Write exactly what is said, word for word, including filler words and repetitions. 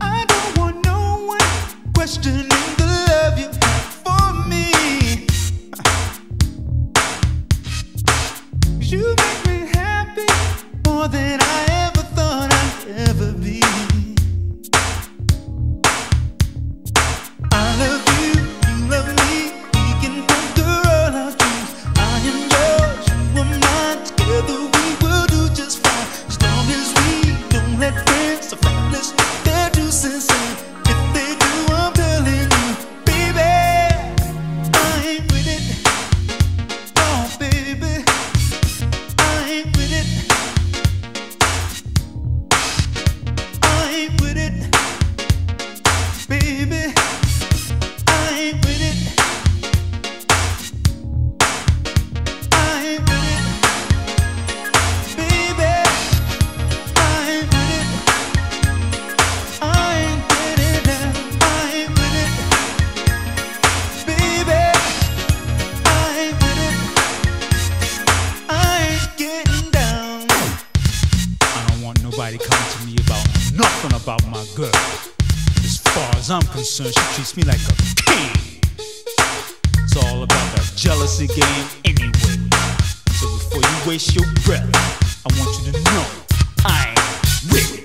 I don't want no one questioning the love you have for me. You make me happy more than I ever thought I'd ever be. I love you, you love me, we can conquer all our dreams. I am yours, you are mine, together we will do just fine. As long as we don't let friends or friendless they're too sincere. If they do, I'm telling you, baby, I ain't with it. Oh, baby, I ain't with it. I ain't with it. Baby, I ain't with it. I ain't with it. Nobody comes to me about nothing about my girl. As far as I'm concerned, she treats me like a king. It's all about that jealousy game anyway. So before you waste your breath, I want you to know I ain't with it.